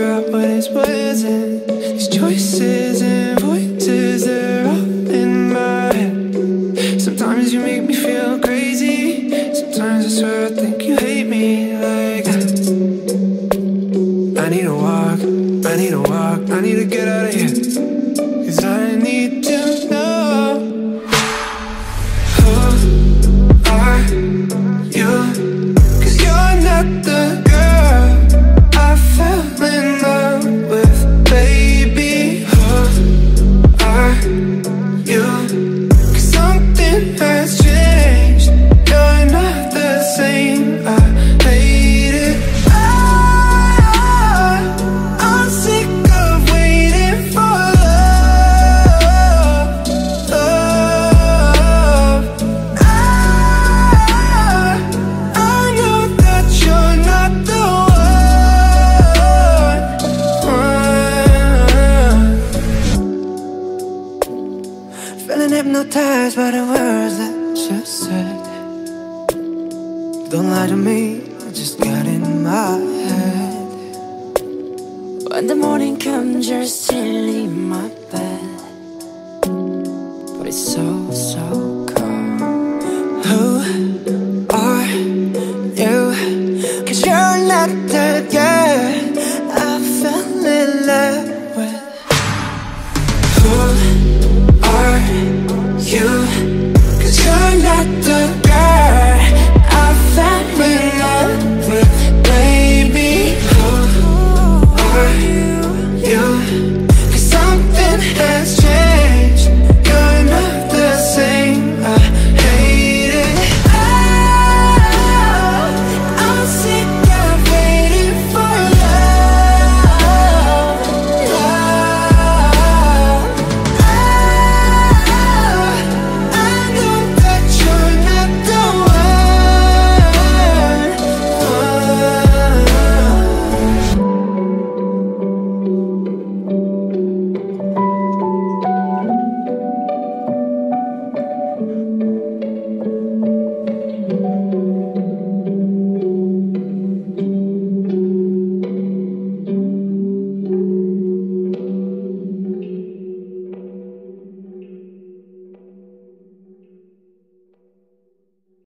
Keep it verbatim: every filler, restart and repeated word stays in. figure out what is pleasant. These choices and voices, they're all in my head. Sometimes you make me feel crazy. Sometimes I swear I think you hate me. Like I need a walk, I need a walk, I need to get out of here, 'cause I need to know who are you, 'cause you're not the hypnotized by the words that you said. Don't lie to me, I just got in my head. When the morning comes, you're still in my bed, but it's so, so